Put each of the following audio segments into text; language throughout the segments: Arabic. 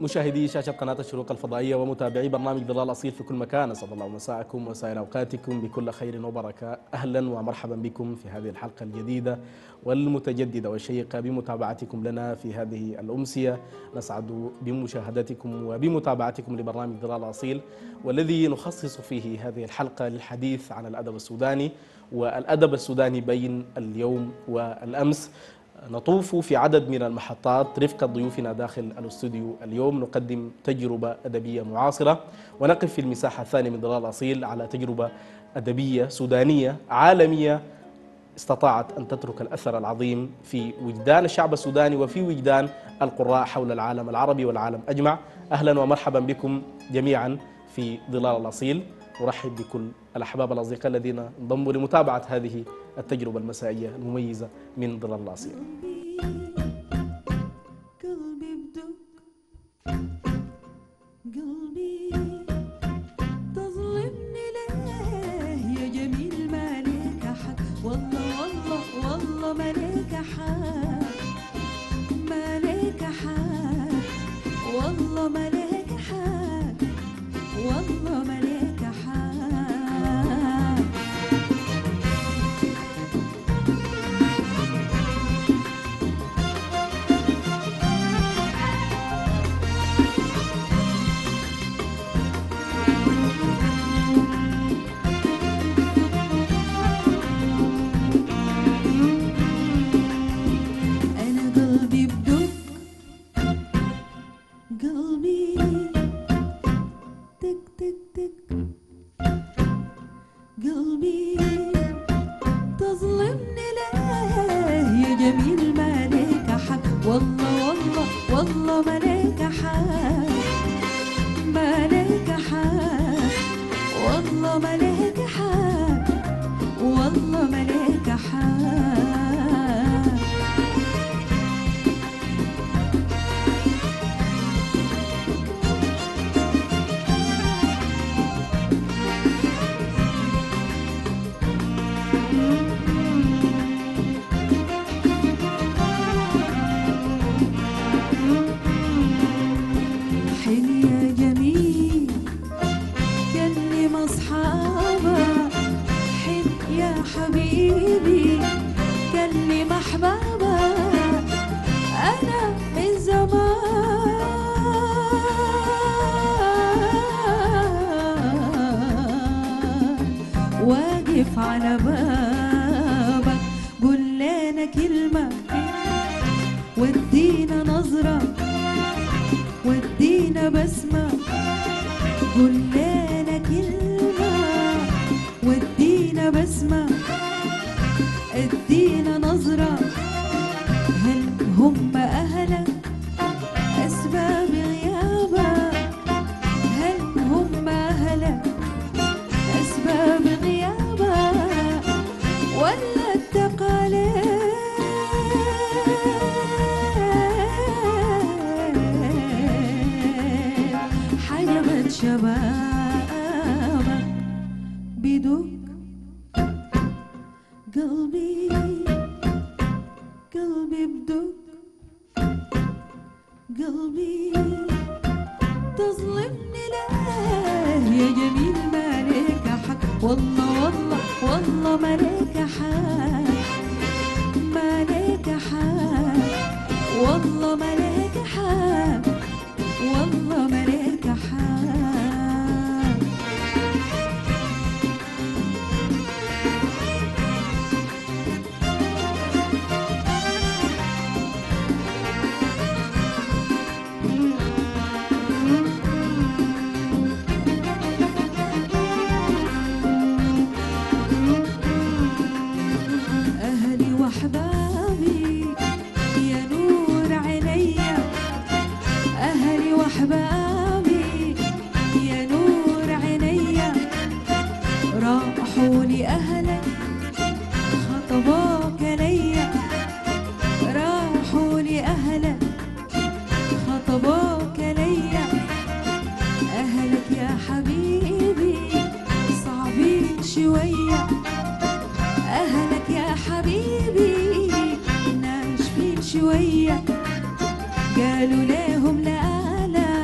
مشاهدي شاشة قناة الشروق الفضائية ومتابعي برنامج ظلال الأصيل في كل مكان، أسعد الله مساءكم وسائر أوقاتكم بكل خير وبركة. أهلا ومرحبا بكم في هذه الحلقة الجديدة والمتجددة والشيقة بمتابعتكم لنا في هذه الأمسية. نسعد بمشاهدتكم وبمتابعتكم لبرنامج ظلال الأصيل، والذي نخصص فيه هذه الحلقة للحديث عن الأدب السوداني والأدب السوداني بين اليوم والأمس. نطوف في عدد من المحطات رفقة ضيوفنا داخل الاستوديو. اليوم نقدم تجربة أدبية معاصرة، ونقف في المساحة الثانية من ظلال الأصيل على تجربة أدبية سودانية عالمية استطاعت أن تترك الأثر العظيم في وجدان الشعب السوداني وفي وجدان القراء حول العالم العربي والعالم أجمع. أهلا ومرحبا بكم جميعا في ظلال الأصيل. أرحب بكل الأحباب الأصدقاء الذين انضموا لمتابعة هذه التجربة المسائية المميزة من ظلال الأصيل. قالوا لهم لا لا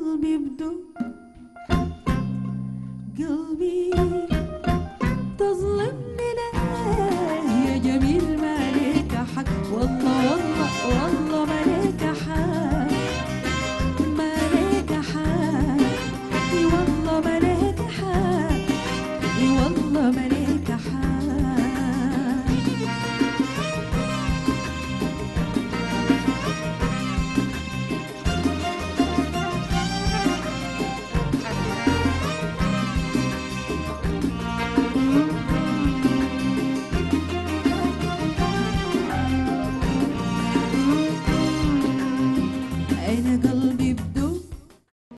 قلبي بدق قلبي تظلم.